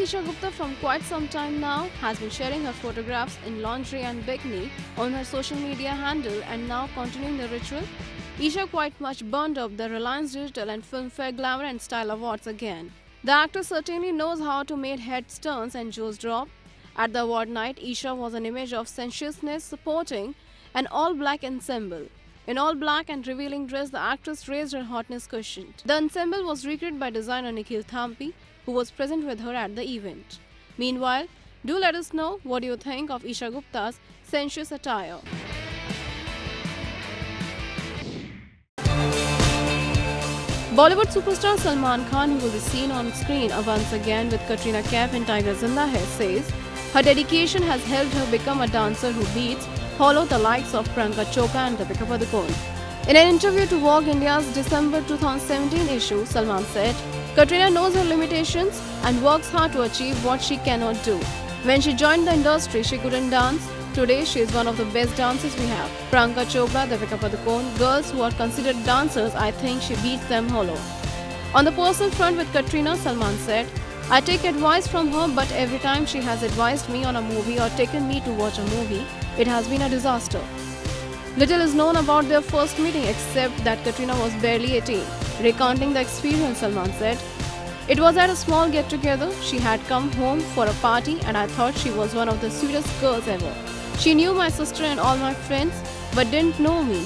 Actress Isha Gupta from quite some time now has been sharing her photographs in lingerie and bikini on her social media handle, and now continuing the ritual, Isha quite much burned up the Reliance Digital and Filmfare Glamour and Style Awards again. The actor certainly knows how to make head turns and jaws drop. At the award night, Isha was an image of sensuousness supporting an all-black ensemble. In all-black and revealing dress, the actress raised her hotness quotient. The ensemble was recreated by designer Nikhil Thampi, who was present with her at the event. Meanwhile, do let us know what you think of Isha Gupta's sensuous attire. Bollywood superstar Salman Khan, who will be seen on screen once again with Katrina Kaif and Tiger Zinda Hai, says her dedication has helped her become a dancer who beats hollow the likes of Priyanka Chopra and Deepika Padukone. In an interview to Vogue India's December 2017 issue, Salman said, "Katrina knows her limitations and works hard to achieve what she cannot do. When she joined the industry, she couldn't dance. Today, she is one of the best dancers we have. Priyanka Chopra, Deepika Padukone, girls who are considered dancers, I think she beats them hollow." On the personal front with Katrina, Salman said, "I take advice from her, but every time she has advised me on a movie or taken me to watch a movie, it has been a disaster." Little is known about their first meeting except that Katrina was barely 18. Recounting the experience, Salman said, "It was at a small get-together. She had come home for a party and I thought she was one of the sweetest girls ever. She knew my sister and all my friends, but didn't know me."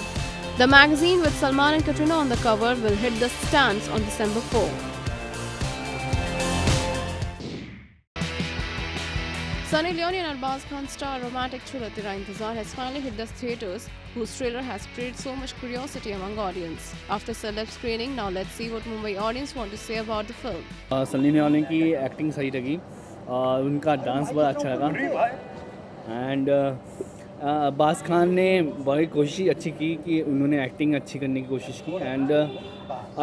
The magazine with Salman and Katrina on the cover will hit the stands on December 4. Sunny Leone and Arbaz Khan star romantic thriller Chhwila Tirayan Thazar has finally hit the theatres, whose trailer has spread so much curiosity among audience. After celeb screening, now let's see what Mumbai audience want to say about the film. Sunny Leone ki acting sahi lagi, unka dance bahut acha laga, and Abbas Khan ने बड़ी कोशिश अच्छी की कि उन्होंने acting अच्छी करने की कोशिश की, and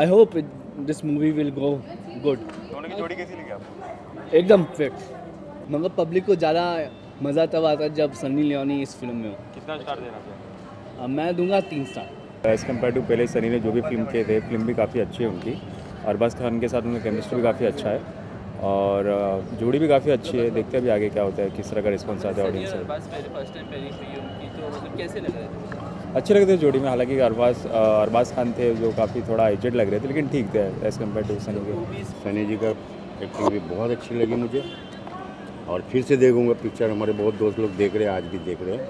I hope this movie will go good. दोनों की जोड़ी कैसी लगी आपको? एकदम फिट। मतलब पब्लिक को ज़्यादा मज़ा तब आता है जब सनी लियोनी इस फिल्म में हो। कितना स्टार देना चाहिए? मैं दूंगा 3 स्टार। एज़ कम्पेयर टू पहले सनी ने जो भी फिल्म किए थे, फिल्म भी काफ़ी अच्छी है उनकी। अब्बास खान के साथ उनका केमिस्ट्री भी काफ़ी अच्छा है और जोड़ी भी काफ़ी अच्छी है। देखते हैं भी आगे क्या होता है, किस तरह का रिस्पॉन्स आता है ऑडियंस से। अच्छे लग रहे थे जोड़ी में, हालांकि अरबाज खान थे जो काफ़ी थोड़ा एजेड लग रहे थे, लेकिन ठीक थे as compare to Sunny. Sunny ji का एक्टिंग भी बहुत अच्छी लगी मुझे और फिर से देखूँगा पिक्चर। हमारे बहुत दोस्त लोग देख रहे हैं, आज भी देख रहे हैं।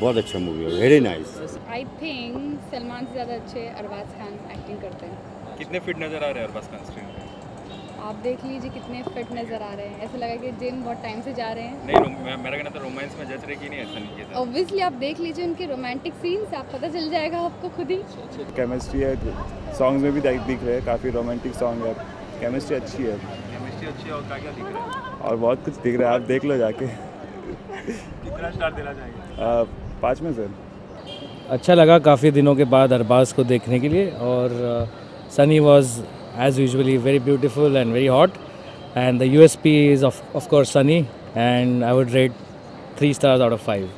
बहुत अच्छा मूवी है, very nice. I think Salman से ज़्यादा अच्छे अरबाज खान एक्टिंग करते हैं। कितने फिट नज़र आ रहे हैं अरबाज खान स्क्रीन पर? आप देख लीजिए कितने फिट नज़र आ रहे हैं। ऐसा लगा कि जिम बहुत टाइम से जा रहे हैं। नहीं, मेरा कहना था रोमांस में जच रहे कि नहीं, ऐसा नहीं है। ऑब्वियसली आप देख लीजिए उनके रोमांटिक सीन्स, आप पता चल जाएगा आपको खुद ही। केमिस्ट्री है, सॉन्ग्स में भी दिख रहे हैं, काफ़ी रोमांटिक सॉन्ग है, केमिस्ट्री अच्छी है। केमिस्ट्री अच्छी है और क्या दिख रहा है? और बहुत कुछ दिख रहा है, आप देख लो जाके। कितना स्टार देना चाहिए? 5 में से। अच्छा लगा काफ़ी दिनों के बाद अरबाज को देखने के लिए, और Sunny was as usually very beautiful and very hot, and the USP is of course Sunny, and I would rate 3 stars out of 5.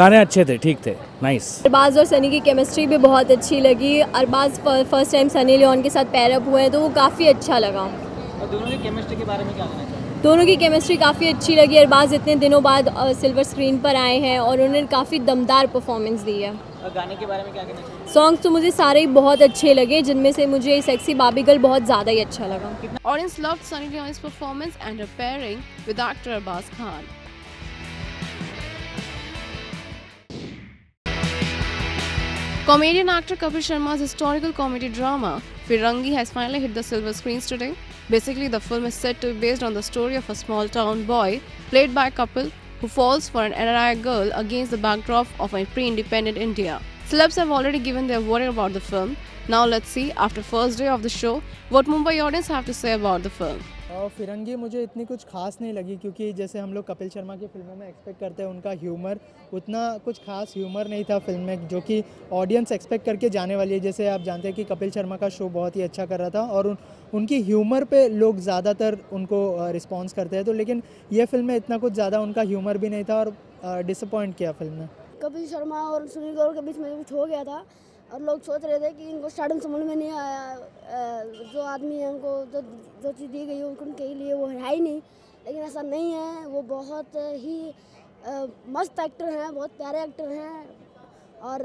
गाने अच्छे थे, ठीक थे, nice. अरबाज और सनी की केमिस्ट्री भी बहुत अच्छी लगी। Arbaaz first time Sunny Leone के साथ पैर अप हुए हैं तो वो काफ़ी अच्छा लगा। और दोनों की केमिस्ट्री के बारे में क्या कहना चाहिए? दोनों की केमिस्ट्री काफ़ी अच्छी लगी। अरबाज इतने दिनों बाद सिल्वर स्क्रीन पर आए हैं और उन्होंने काफ़ी दमदार परफॉर्मेंस दी है। और गाने के बारे में क्या कहना चाहिए? सॉन्ग्स तो मुझे सारे ही बहुत अच्छे लगे, जिनमें से मुझे सेक्सी बाबी गर्ल बहुत ज़्यादा ही अच्छा लगा। Audience loved Sunny लियोनी's performance and her pairing with actor Arbaaz Khan. Comedian actor Kapil Sharma's historical comedy drama Firangi has finally hit the silver screens today. Basically, the film is said to be based on the story of a small town boy played by Kapil, who falls for an NRI girl against the backdrop of a pre-independent India. Celebs have already given their warning about the film. Now let's see, after first day of the show, what Mumbai audience have to say about the film. Firangi मुझे इतनी कुछ खास नहीं लगी, क्योंकि जैसे हम लोग कपिल शर्मा की फिल्मों में एक्सपेक्ट करते हैं उनका ह्यूमर, उतना कुछ खास ह्यूमर नहीं था फिल्म में, जो कि ऑडियंस एक्सपेक्ट करके जाने वाली है। जैसे आप जानते हैं कि कपिल शर्मा का शो बहुत ही अच्छा कर रहा था और उनकी ह्यूमर पे लोग ज़्यादातर उनको रिस्पॉन्स करते हैं, तो लेकिन ये फिल्म में इतना कुछ ज़्यादा उनका ह्यूमर भी नहीं था और डिसअपॉइंट किया फिल्म ने। कपिल शर्मा और सुनील ग्रोवर के बीच में हो गया था और लोग सोच रहे थे कि इनको स्टार्डम समझ में नहीं आया, जो आदमी है उनको जो चीज़ दी गई है उनके लिए वो है ही नहीं, लेकिन ऐसा नहीं है। वो बहुत ही मस्त एक्टर हैं, बहुत प्यारे एक्टर हैं और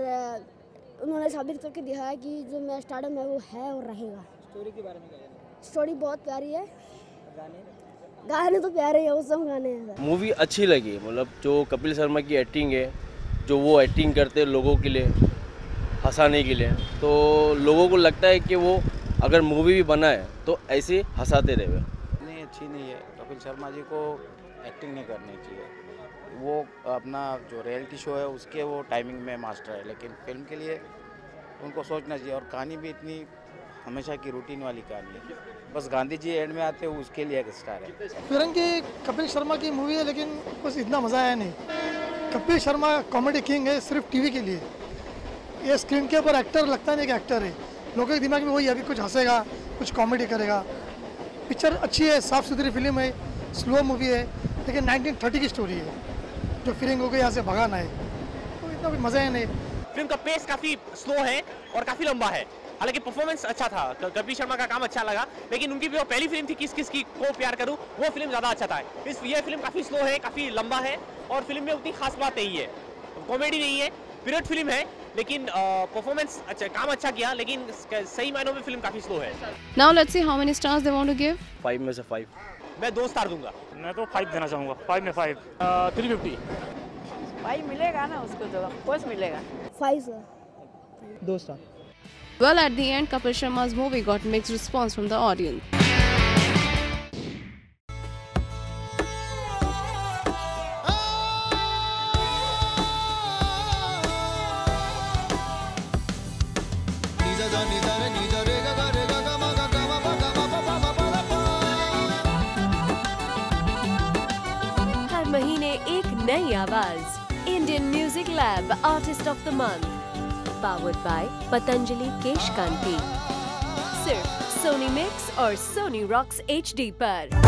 उन्होंने साबित करके दिखाया कि जो मेरा स्टार्डम है वो है और रहेगा। स्टोरी के बारे में क्या है? स्टोरी बहुत प्यारी है, गाने तो प्यारे हैं, वो सब गाने हैं। मूवी अच्छी लगी, मतलब जो कपिल शर्मा की एक्टिंग है, जो वो एक्टिंग करते हैं लोगों के लिए हंसाने के लिए, तो लोगों को लगता है कि वो अगर मूवी भी बनाए तो ऐसे हंसाते रहे। नहीं अच्छी नहीं है, कपिल शर्मा जी को एक्टिंग नहीं करनी चाहिए, वो अपना जो रियलिटी शो है उसके वो टाइमिंग में मास्टर है, लेकिन फिल्म के लिए उनको सोचना चाहिए। और कहानी भी इतनी हमेशा की रूटीन वाली कहानी है, बस गांधी जी एंड में आते हैं उसके लिए एक स्टार है। फिरंगी कपिल शर्मा की मूवी है लेकिन बस इतना मज़ा आया नहीं। कपिल शर्मा कॉमेडी किंग है सिर्फ टीवी के लिए, ये स्क्रीन के ऊपर एक्टर लगता नहीं कि एक्टर है। लोगों के दिमाग में वही अभी कुछ हंसेगा कुछ कॉमेडी करेगा। पिक्चर अच्छी है, साफ़ सुथरी फिल्म है, स्लो मूवी है, लेकिन 1930 की स्टोरी है जो फिरंगी को यहाँ से भगाना है, तो इतना भी मज़ा ही नहीं। फिल्म का पेस काफ़ी स्लो है और काफ़ी लंबा है, हालांकि परफॉर्मेंस अच्छा था, कपिल शर्मा का काम अच्छा लगा, लेकिन उनकी भी वो पहली फिल्म थी किस किस की को प्यार करूं, वो फिल्म ज़्यादा अच्छा था। यह फिल्म काफ़ी स्लो है, काफ़ी लंबा है और फिल्म में उतनी खास बात नहीं है, कॉमेडी नहीं है, पीरियड फिल्म है, लेकिन परफॉर्मेंस अच्छा, काम अच्छा किया, लेकिन सही मायनों में फिल्म काफ़ी स्लो है। Now let's see how many stars they want to give. 5 में से 5 मैं 2 स्टार दूंगा। मैं तो 5 देना चाहूँगा, 5 में 5 350 भाई मिलेगा ना उसको, तो कुछ मिलेगा। 5 2 star. Well, at the end, Kapil Sharma's movie got mixed response from the audience. हर महीने एक नई आवाज, Indian Music Lab Artist of the Month. Powered by Patanjali Keshkanti. सिर्फ Sony Mix और Sony Rocks HD पर।